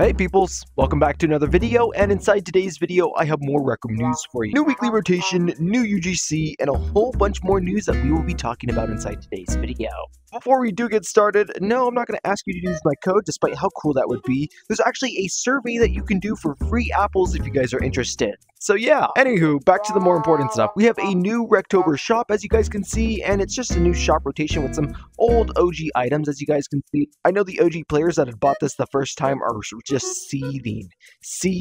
Hey peoples, welcome back to another video, and inside today's video I have more Rec Room news for you. New weekly rotation, new UGC, and a whole bunch more news that we will be talking about inside today's video. Before we do get started, no, I'm not going to ask you to use my code, despite how cool that would be. There's actually a survey that you can do for free apples if you guys are interested. So yeah, anywho, back to the more important stuff. We have a new Rektober shop, as you guys can see, and it's just a new shop rotation with some old OG items, as you guys can see. I know the OG players that had bought this the first time are just seething.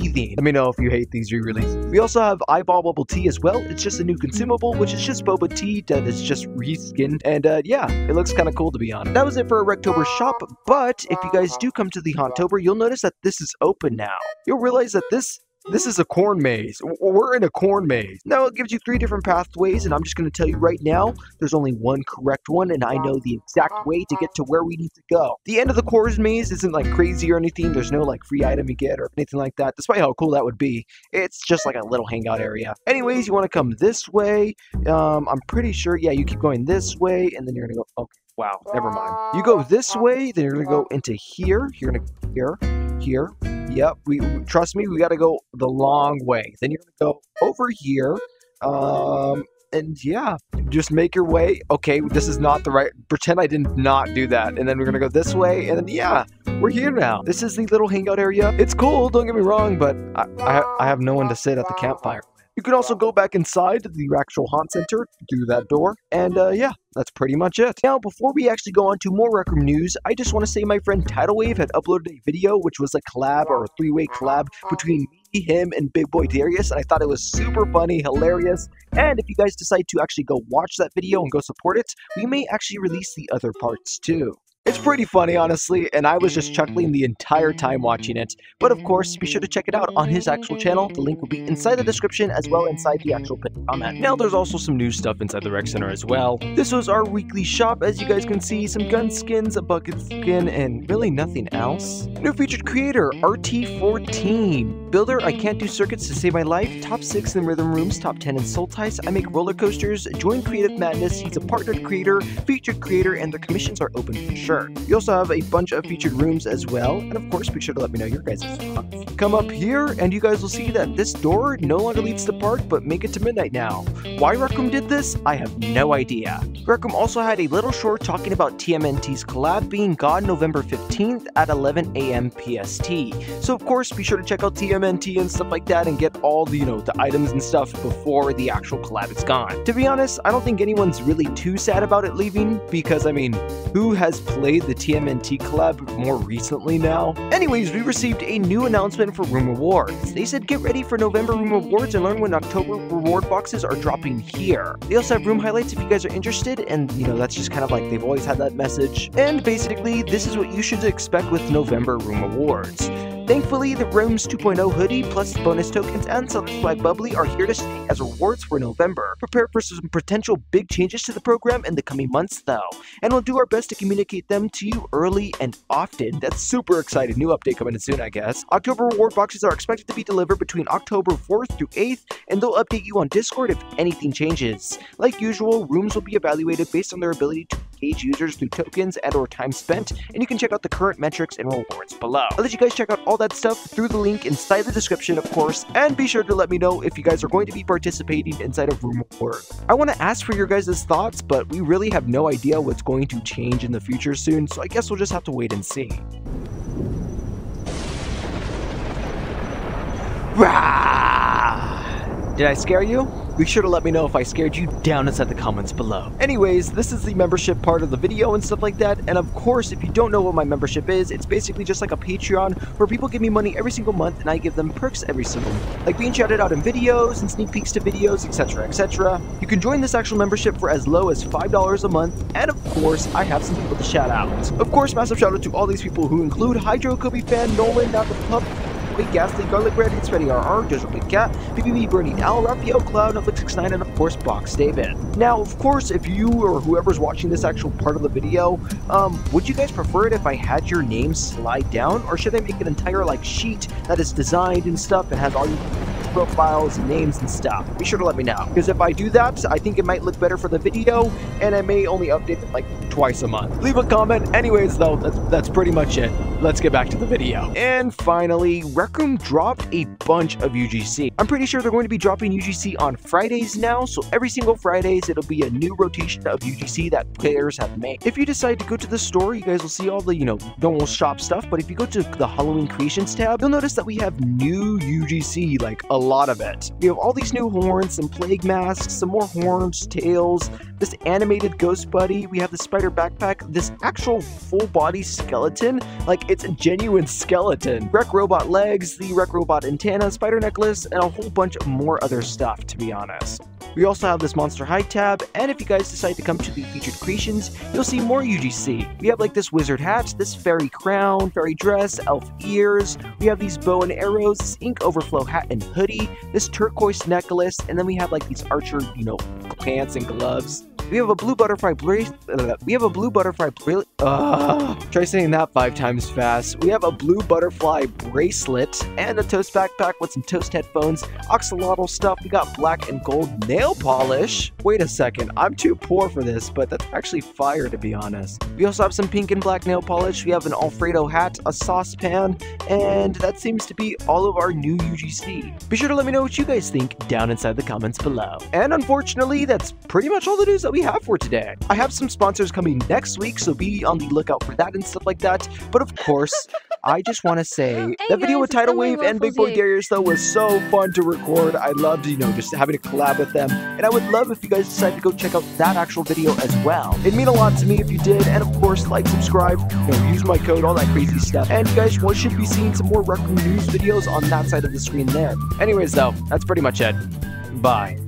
Let me know if you hate these re-releases. We also have Eyeball Bubble Tea as well. It's just a new consumable, which is just boba tea that is just reskinned, and yeah, it looks kind of cool, to be honest. That was it for a Rektober shop, but if you guys do come to the Hauntober, you'll notice that this is open now. You'll realize that this is a corn maze. We're in a corn maze. Now it gives you three different pathways, and I'm just going to tell you right now, there's only one correct one, and I know the exact way to get to where we need to go. The end of the corn maze isn't like crazy or anything. There's no like free item you get or anything like that, despite how cool that would be. It's just like a little hangout area. Anyways, you want to come this way. I'm pretty sure, yeah, you keep going this way, and then you're going to go, okay, wow, never mind. You go this way, then you're going to go into here. You're going to go here. Yep, trust me, we got to go the long way. Then you're going to go over here, and yeah, just make your way. Okay, this is not the right, pretend I did not do that. And then we're going to go this way, and then yeah, we're here now. This is the little hangout area. It's cool, don't get me wrong, but I have no one to sit at the campfire. You can also go back inside the actual haunt center through that door, and yeah, that's pretty much it. Now, before we actually go on to more Rec Room news, I just want to say my friend Tidal Wave had uploaded a video, which was a collab or a three-way collab between me, him, and Big Boy Darius, and I thought it was super funny, hilarious, and if you guys decide to actually go watch that video and go support it, we may actually release the other parts too. It's pretty funny, honestly, and I was just chuckling the entire time watching it. But of course, be sure to check it out on his actual channel. The link will be inside the description as well inside the actual pinned comment. Now, there's also some new stuff inside the Rec Center as well. This was our weekly shop, as you guys can see. Some gun skins, a bucket skin, and really nothing else. New featured creator, RT14. Builder, I can't do circuits to save my life. Top 6 in Rhythm Rooms, top 10 in Soul Ties. I make roller coasters. Join Creative Madness. He's a partnered creator, featured creator, and their commissions are open for sure. You also have a bunch of featured rooms as well, and of course, be sure to let me know your guys' thoughts. Come up here, and you guys will see that this door no longer leads to the park, but make it to midnight now. Why Rec Room did this, I have no idea. Rec Room also had a little short talking about TMNT's collab being gone November 15th at 11 a.m. PST. So of course, be sure to check out TMNT and stuff like that, and get all the, the items and stuff before the actual collab is gone. To be honest, I don't think anyone's really too sad about it leaving, because I mean, who has played the TMNT collab more recently now? Anyways, we received a new announcement for Room Rewards. They said get ready for November Room Rewards and learn when October reward boxes are dropping here. They also have room highlights if you guys are interested, and that's just kind of like they've always had that message. And basically, this is what you should expect with November Room Rewards. Thankfully, the Rooms 2.0 hoodie plus bonus tokens and Southern Flag Bubbly are here to stay as rewards for November. Prepare for some potential big changes to the program in the coming months though, and we'll do our best to communicate them to you early and often. That's super exciting. New update coming in soon, I guess. October reward boxes are expected to be delivered between October 4th through 8th, and they'll update you on Discord if anything changes. Like usual, rooms will be evaluated based on their ability to engage users through tokens and or time spent, and you can check out the current metrics and rewards below. I'll let you guys check out all that stuff through the link inside the description, of course, and be sure to let me know if you guys are going to be participating inside of Room Rewards. I want to ask for your guys' thoughts, but we really have no idea what's going to change in the future soon, so I guess we'll just have to wait and see. Rah! Did I scare you? Be sure to let me know if I scared you down inside the comments below. Anyways, this is the membership part of the video and stuff like that, and of course, if you don't know what my membership is, it's basically just like a Patreon where people give me money every single month and I give them perks every single month, like being shouted out in videos and sneak peeks to videos, etc, etc. You can join this actual membership for as low as $5 a month, and of course, I have some people to shout out. Of course, massive shout out to all these people who include Hydro, Kobe Fan, Nolan, Not the Pub, Ghastly, Garlic Bread, It's Freddy RR, Desert Big Cat, BBB, Burning Owl, Raphael, Cloud, Netflix69, and of course, Box David. Now, of course, if you or whoever's watching this actual part of the video, would you guys prefer it if I had your name slide down, or should I make an entire, sheet that is designed and stuff and has all your profiles, names, and stuff. Be sure to let me know, because if I do that, I think it might look better for the video, and I may only update it like twice a month. Leave a comment. Anyways, though, that's pretty much it. Let's get back to the video. And finally, Rec Room dropped a bunch of UGC. I'm pretty sure they're going to be dropping UGC on Fridays now, so every single Fridays, it'll be a new rotation of UGC that players have made. If you decide to go to the store, you guys will see all the, you know, normal shop stuff, but if you go to the Halloween Creations tab, you'll notice that we have new UGC, like a lot of it. We have all these new horns, some plague masks, some more horns, tails, this animated ghost buddy, we have the spider backpack, this actual full body skeleton, like it's a genuine skeleton, Rec Robot legs, the Rec Robot antenna, spider necklace, and a whole bunch of more other stuff, to be honest. We also have this Monster High tab, and if you guys decide to come to the featured creations, you'll see more UGC. We have like this wizard hat, this fairy crown, fairy dress, elf ears, we have these bow and arrows, this ink overflow hat and hoodie, this turquoise necklace, and then we have like these archer, you know, pants and gloves. We have a blue butterfly try saying that 5 times fast. We have a blue butterfly bracelet and a toast backpack with some toast headphones, axolotl stuff. We got black and gold nail polish. Wait a second, I'm too poor for this, but that's actually fire, to be honest. We also have some pink and black nail polish. We have an Alfredo hat, a saucepan, and that seems to be all of our new UGC. Be sure to let me know what you guys think down inside the comments below. And unfortunately, that's pretty much all the news that we have for today. I have some sponsors coming next week, so be on the lookout for that and stuff like that. But of course, I just want to say that video with Tidal Wave and Big Boy Darius though was so fun to record. I loved, you know, just having to collab with them, and I would love if you guys decide to go check out that actual video as well. It'd mean a lot to me if you did, and of course, like, subscribe, you know, use my code, all that crazy stuff. And you guys should be seeing some more Rec Room news videos on that side of the screen there. Anyways, though, that's pretty much it. Bye.